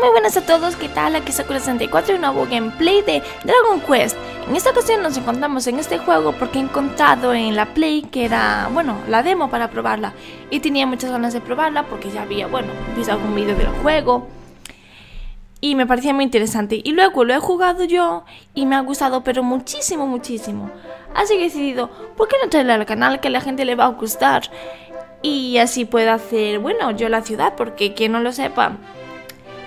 muy buenas a todos, ¿qué tal? Aquí Sakura64 y un nuevo gameplay de Dragon Quest. En esta ocasión nos encontramos en este juego porque he encontrado en la Play que era, bueno, la demo para probarla. Y tenía muchas ganas de probarla porque ya había, bueno, visto algún vídeo del juego. Y me parecía muy interesante. Y luego lo he jugado yo y me ha gustado, pero muchísimo, muchísimo. Así que he decidido, ¿por qué no traerla al canal que a la gente le va a gustar? Y así puedo hacer, bueno, yo la ciudad, porque quien no lo sepa,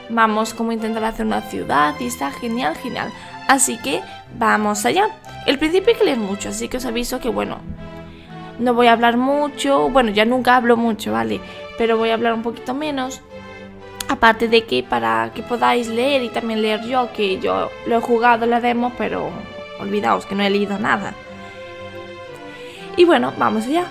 vamos como intentar hacer una ciudad y está genial, genial. Así que vamos allá. El principio hay que leer mucho, así que os aviso que, bueno, no voy a hablar mucho. Bueno, ya nunca hablo mucho, ¿vale? Pero voy a hablar un poquito menos. Aparte de que para que podáis leer y también leer yo, que yo lo he jugado, la demo, pero olvidaos que no he leído nada. Y bueno, vamos allá.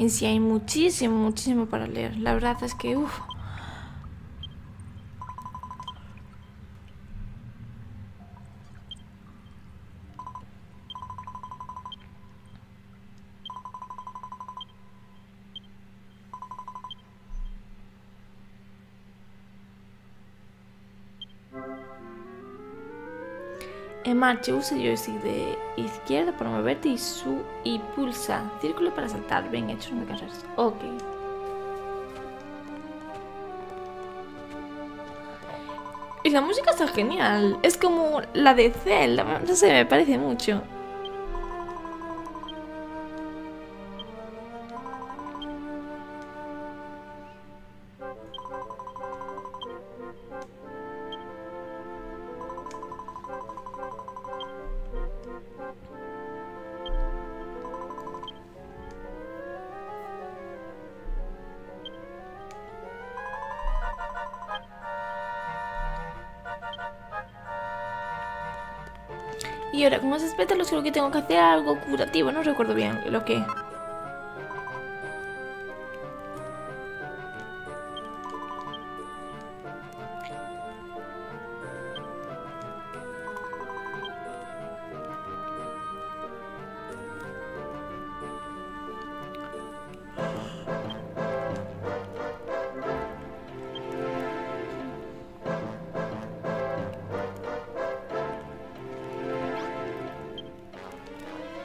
En sí hay muchísimo, muchísimo para leer. La verdad es que, uff. En marcha, usa el joystick de izquierda para moverte y pulsa círculo para saltar. Bien hecho, no te cansas. Ok. Y la música está genial. Es como la de Zelda. No sé, me parece mucho. Y ahora, como se espeta, los creo que tengo que hacer algo curativo, no recuerdo bien lo que...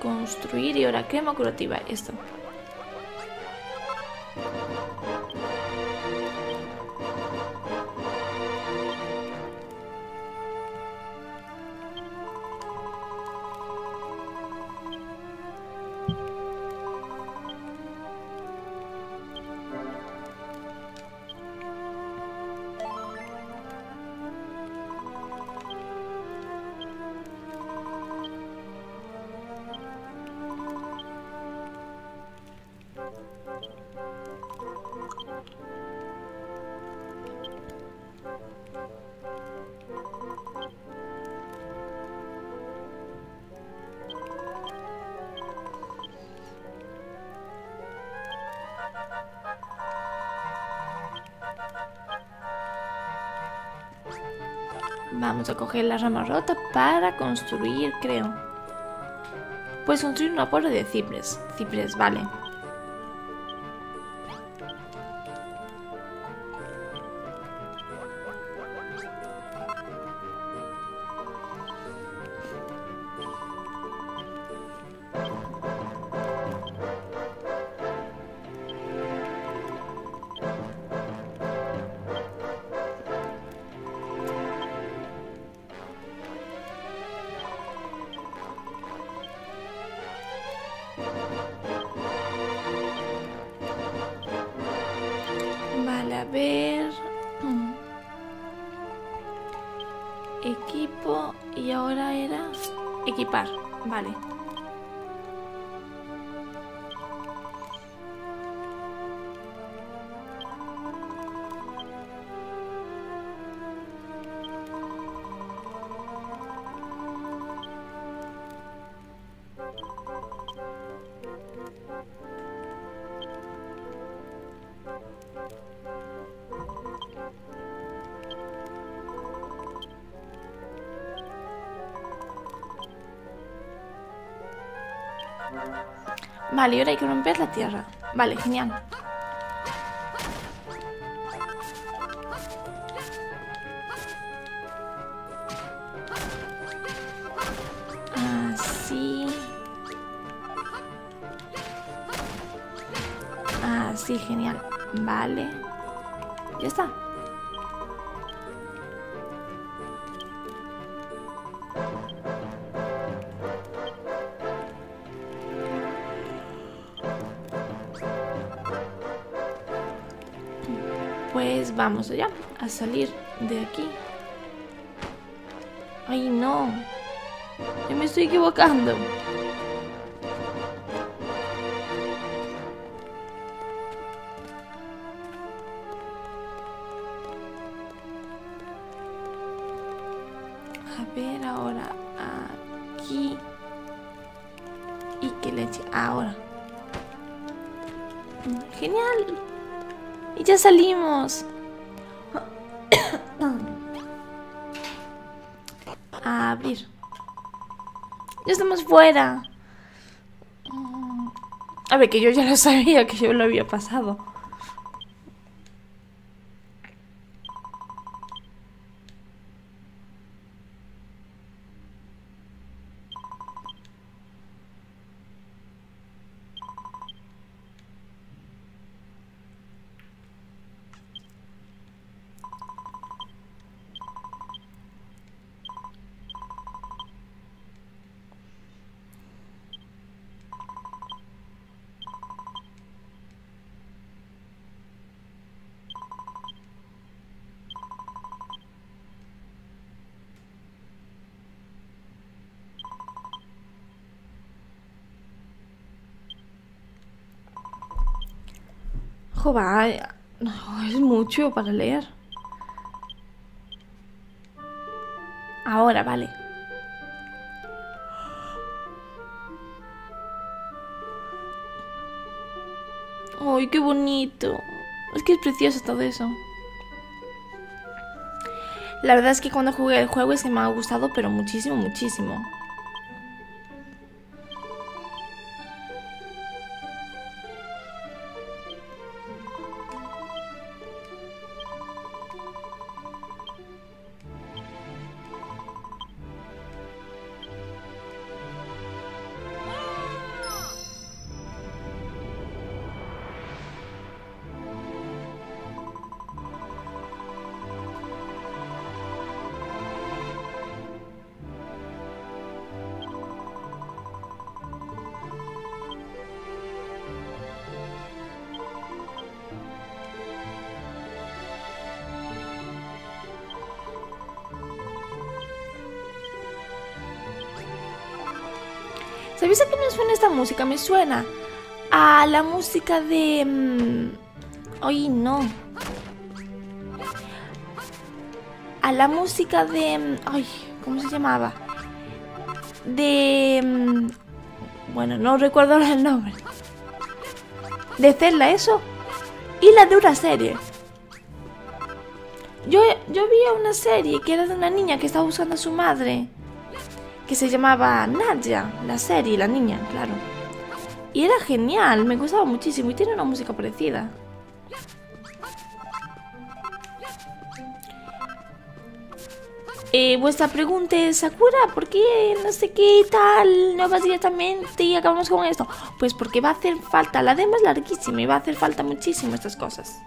Construir y ahora crema curativa, esto. Vamos a coger la rama rota para construir, creo. Puedes construir una porra de cipres. Cipres, vale. Equipo, y ahora era equipar, vale. Vale, y ahora hay que romper la tierra. Vale, genial. Así. Así, genial. Vale. Ya está. Pues vamos allá, a salir de aquí. ¡Ay, no! Yo me estoy equivocando. A ver, ahora aquí. Y que le eche ahora. ¡Genial! Y ya salimos. A abrir. Ya estamos fuera. A ver, que yo ya lo sabía, que yo lo había pasado. Joder, es mucho para leer. Ahora, vale. ¡Ay, qué bonito! Es que es precioso todo eso. La verdad es que cuando jugué el juego es que me ha gustado, pero muchísimo, muchísimo. ¿Sabéis a qué me suena esta música? Me suena a la música de... ¡Ay, no! A la música de... ¡Ay! ¿Cómo se llamaba? De... Bueno, no recuerdo el nombre. De Tesla, eso. Y la de una serie. Yo vi una serie que era de una niña que estaba buscando a su madre. Que se llamaba Nadia, la serie, la niña, claro. Y era genial, me gustaba muchísimo y tiene una música parecida. Vuestra pregunta es, Sakura, ¿por qué no sé qué tal? No vas directamente y acabamos con esto. Pues porque va a hacer falta, la demo es larguísima y va a hacer falta muchísimo estas cosas.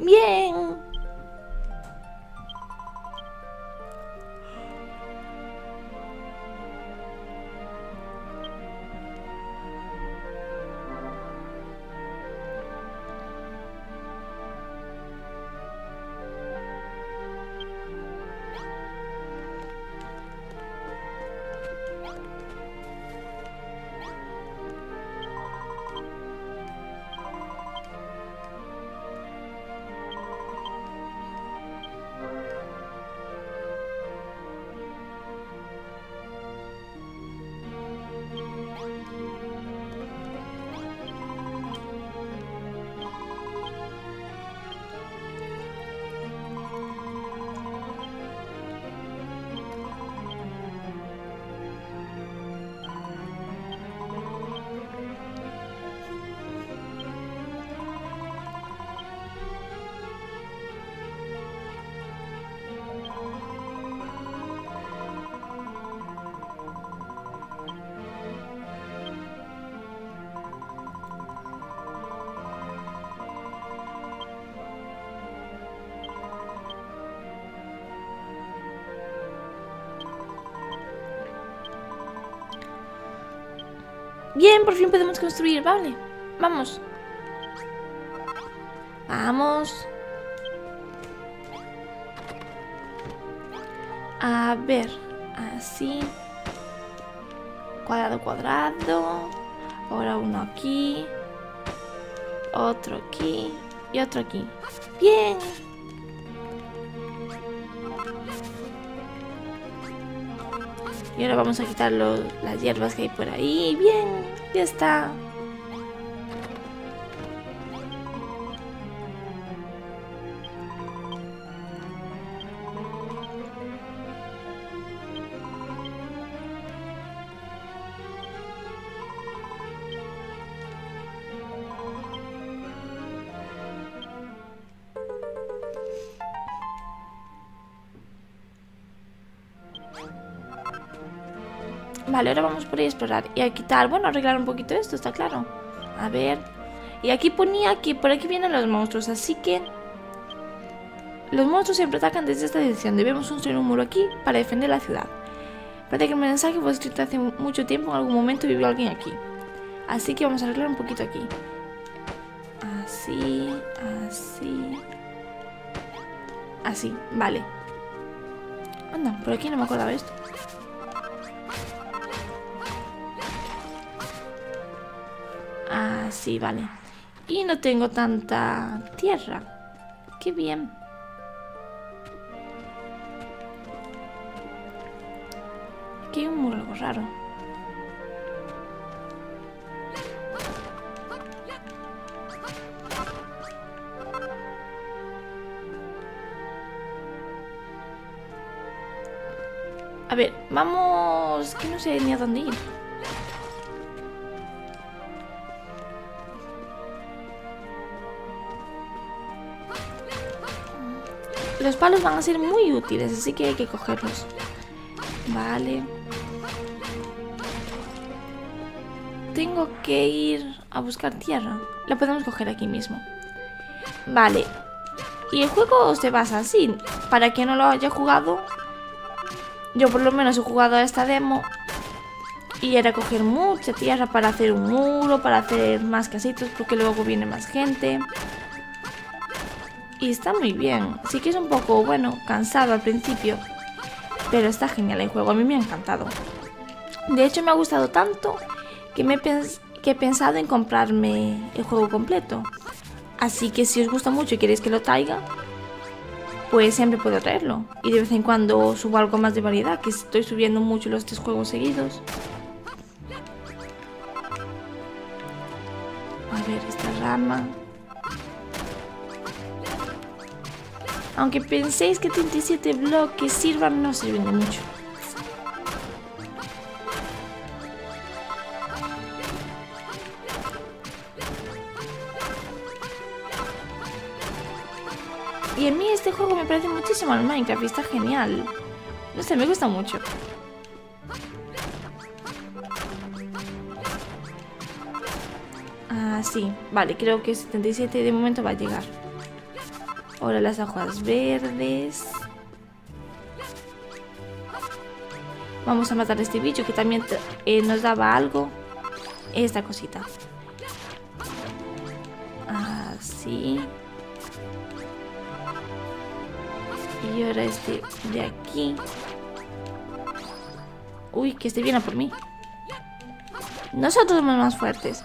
Bien. Bien, por fin podemos construir, vale. Vamos. Vamos. A ver, así. Cuadrado, cuadrado. Ahora uno aquí. Otro aquí. Y otro aquí. ¡Bien! Y ahora vamos a quitar las hierbas que hay por ahí. ¡Bien! Ya está. Vale, ahora vamos por ahí a explorar y a quitar, bueno, arreglar un poquito esto, está claro. A ver, y aquí ponía que por aquí vienen los monstruos, así que los monstruos siempre atacan desde esta dirección. Debemos construir un muro aquí para defender la ciudad. Parece que el mensaje fue escrito hace mucho tiempo, en algún momento vivió alguien aquí. Así que vamos a arreglar un poquito aquí. Así, así. Así, vale. Anda, por aquí no me acordaba esto. Así, vale. Y no tengo tanta tierra. Qué bien. Aquí hay un muro algo raro. A ver, vamos... que no sé ni a dónde ir. Los palos van a ser muy útiles, así que hay que cogerlos. Vale. Tengo que ir a buscar tierra. La podemos coger aquí mismo. Vale. Y el juego se basa así. Para quien no lo haya jugado, yo por lo menos he jugado a esta demo. Y era coger mucha tierra para hacer un muro, para hacer más casitos, porque luego viene más gente. Y está muy bien. Sí que es un poco, bueno, cansado al principio. Pero está genial el juego. A mí me ha encantado. De hecho, me ha gustado tanto que he pensado en comprarme el juego completo. Así que si os gusta mucho y queréis que lo traiga, pues siempre puedo traerlo. Y de vez en cuando subo algo más de variedad, que estoy subiendo mucho los 3 juegos seguidos. A ver, esta rama... Aunque penséis que 37 bloques sirvan, no sirven de mucho. Y a mí este juego me parece muchísimo al Minecraft y está genial. No sé, me gusta mucho. Ah, sí. Vale, creo que 77 de momento va a llegar. Ahora las hojas verdes. Vamos a matar a este bicho que también nos daba algo. Esta cosita. Así. Y ahora este de aquí. Uy, que este viene por mí. Nosotros somos más fuertes.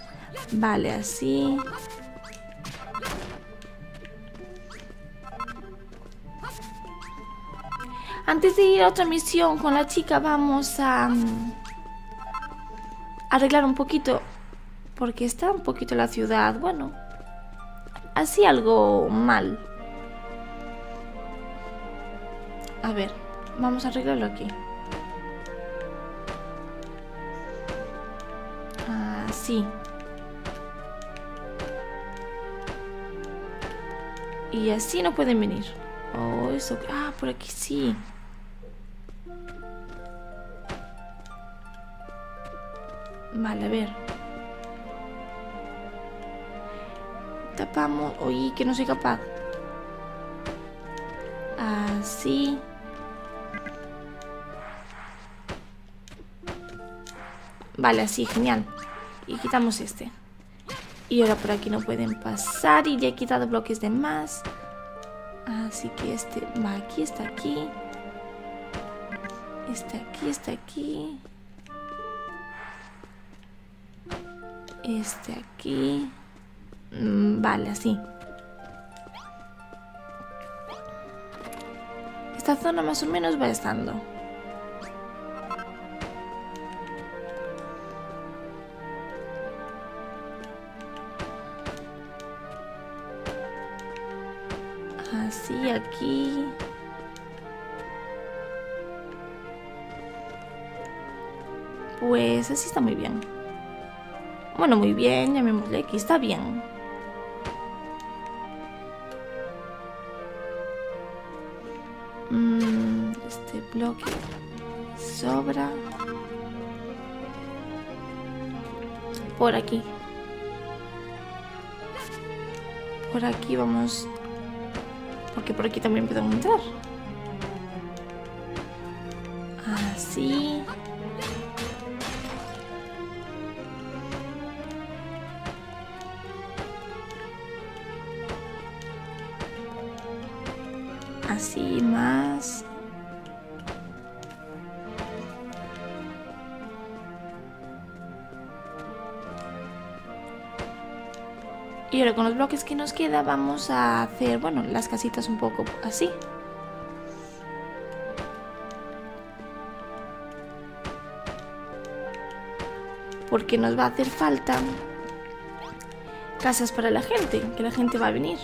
Vale, así. Antes de ir a otra misión con la chica vamos a arreglar un poquito, porque está un poquito la ciudad, bueno, así algo mal. A ver, vamos a arreglarlo aquí. Así. Y así no pueden venir. Oh, eso. Ah, por aquí sí. Vale, a ver. Tapamos. Oye, que no soy capaz. Así. Vale, así, genial. Y quitamos este. Y ahora por aquí no pueden pasar. Y ya he quitado bloques de más. Así que este va aquí, está aquí. Está aquí, está aquí. Este aquí. Vale, así. Esta zona más o menos va estando. Así, aquí. Pues así está muy bien. Bueno, muy bien, llamémosle aquí, está bien. Este bloque sobra. Por aquí. Por aquí vamos. Porque por aquí también podemos entrar. Así. Así más. Y ahora con los bloques que nos queda vamos a hacer, bueno, las casitas un poco así. Porque nos va a hacer falta casas para la gente, que la gente va a venir.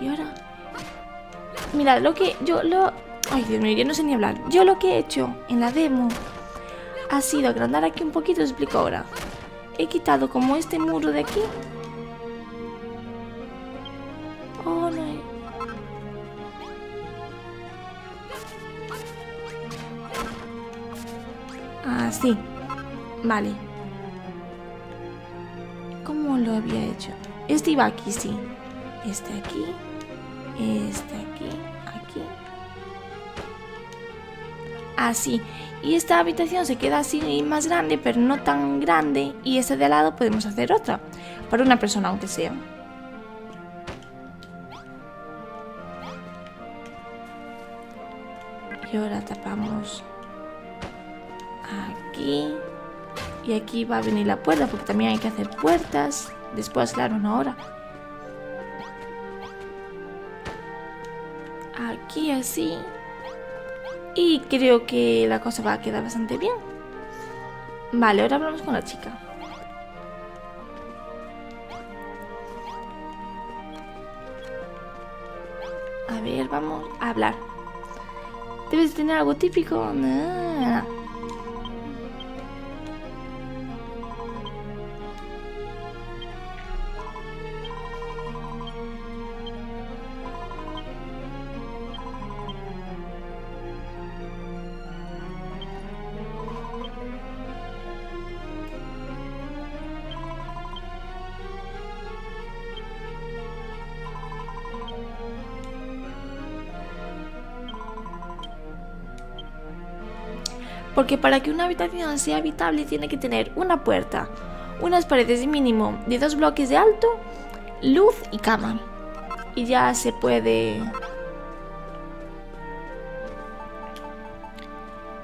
Y ahora... Mirad, lo que yo lo... Ay, Dios mío, yo no sé ni hablar. Yo lo que he hecho en la demo ha sido agrandar aquí un poquito, os explico ahora. He quitado como este muro de aquí. Oh, no. Así. Vale. ¿Cómo lo había hecho? Este iba aquí, sí. Este aquí. Este aquí. Aquí. Así. Y esta habitación se queda así más grande, pero no tan grande. Y esta de al lado podemos hacer otra. Para una persona, aunque sea. Y ahora tapamos aquí. Y aquí va a venir la puerta, porque también hay que hacer puertas. Después, claro, una hora. Aquí así. Y creo que la cosa va a quedar bastante bien. Vale, ahora hablamos con la chica. A ver, vamos a hablar. ¿Debes tener algo típico? Nah. Porque para que una habitación sea habitable tiene que tener una puerta, unas paredes de mínimo de 2 bloques de alto, luz y cama. Y ya se puede...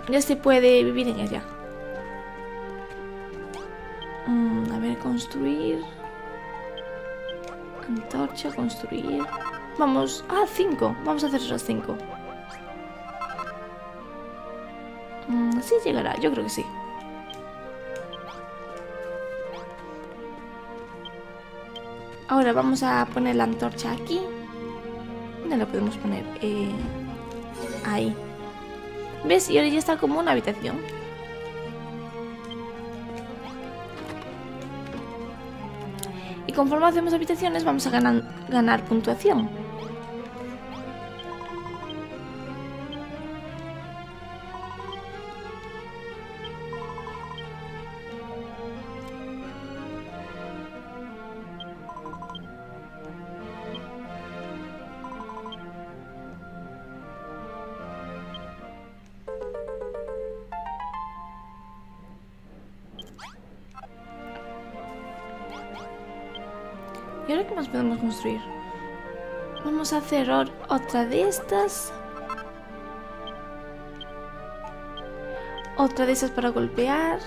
Ya se puede vivir en ella. A ver, construir... Antorcha, construir... Vamos... Ah, 5. Vamos a hacer esas 5. Sí llegará, yo creo que sí. Ahora vamos a poner la antorcha aquí. No la podemos poner ahí. ¿Ves? Y ahora ya está como una habitación. Y conforme hacemos habitaciones vamos a ganar puntuación. ¿Y ahora qué más podemos construir? Vamos a hacer otra de estas. Otra de esas para golpear.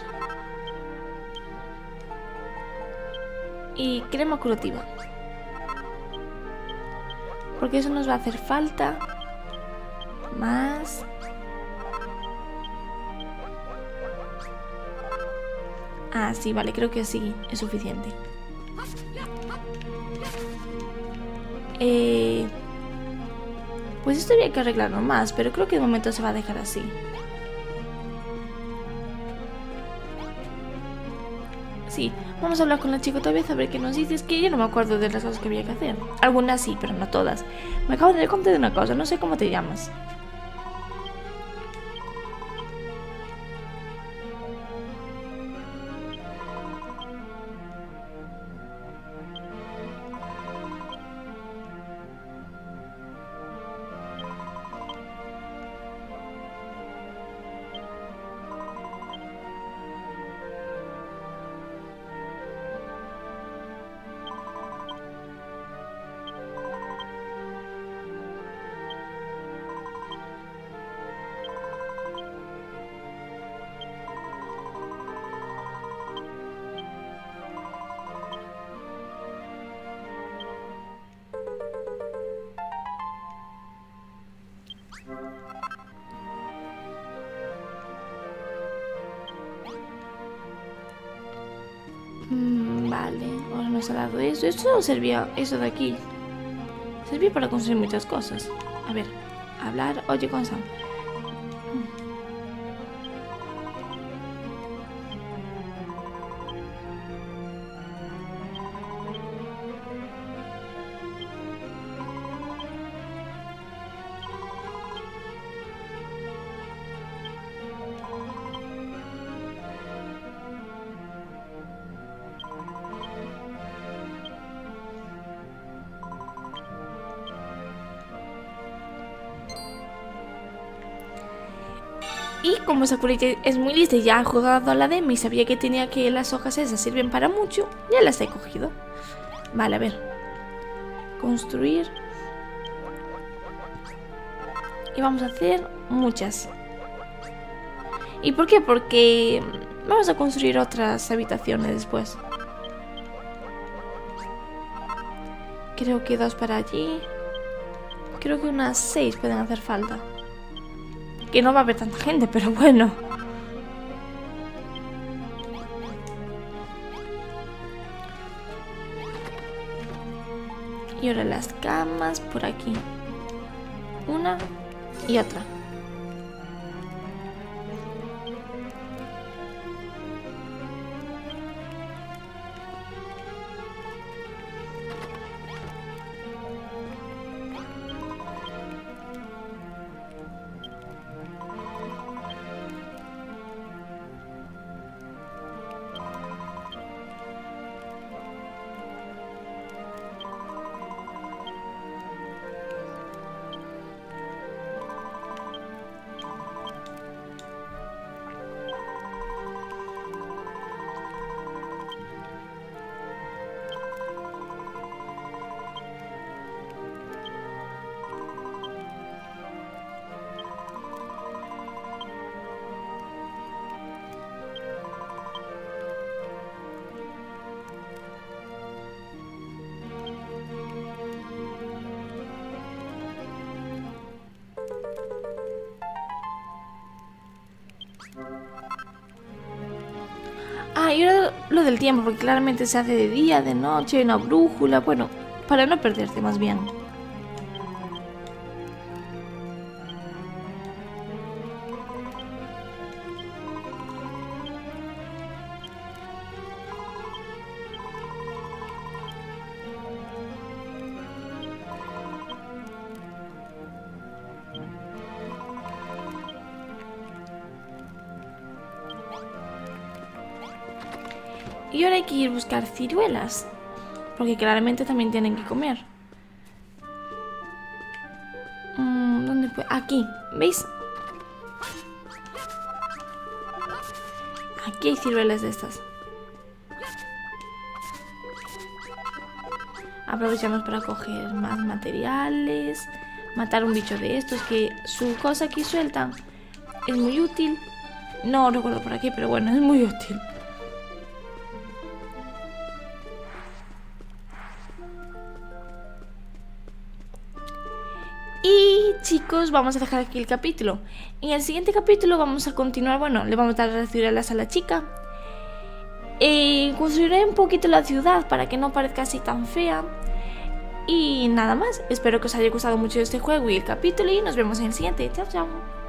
Y crema curativa. Porque eso nos va a hacer falta. Más. Ah, sí, vale, creo que sí es suficiente. Pues esto habría que arreglarlo más, pero creo que de momento se va a dejar así. Sí, vamos a hablar con la chica otra vez a ver qué nos dice. Es que yo no me acuerdo de las cosas que había que hacer. Algunas sí, pero no todas. Me acabo de contar de una cosa, no sé cómo te llamas. Vale, ahora nos ha dado eso. Esto servía, eso de aquí servía para construir muchas cosas. A ver, hablar, oye con Sam. Y como Sakura es muy lista y ya ha jugado a la demo y sabía que tenía que las hojas esas sirven para mucho, ya las he cogido. Vale, a ver. Construir. Y vamos a hacer muchas. ¿Y por qué? Porque vamos a construir otras habitaciones después. Creo que 2 para allí. Creo que unas 6 pueden hacer falta. Que no va a haber tanta gente, pero bueno. Y ahora las camas por aquí. Una y otra. Ah, y ahora lo del tiempo, porque claramente se hace de día, de noche, hay una brújula, bueno, para no perderte más bien. Y ahora hay que ir a buscar ciruelas, porque claramente también tienen que comer. ¿Dónde fue? Aquí, ¿veis? Aquí hay ciruelas de estas. Aprovechamos para coger más materiales. Matar un bicho de estos, que su cosa que sueltan es muy útil. No recuerdo por aquí, pero bueno, es muy útil. Y chicos, vamos a dejar aquí el capítulo. En el siguiente capítulo vamos a continuar. Bueno, le vamos a dar las a la chica. Construiré un poquito la ciudad para que no parezca así tan fea. Y nada más, espero que os haya gustado mucho este juego y el capítulo, y nos vemos en el siguiente. Chao, chao.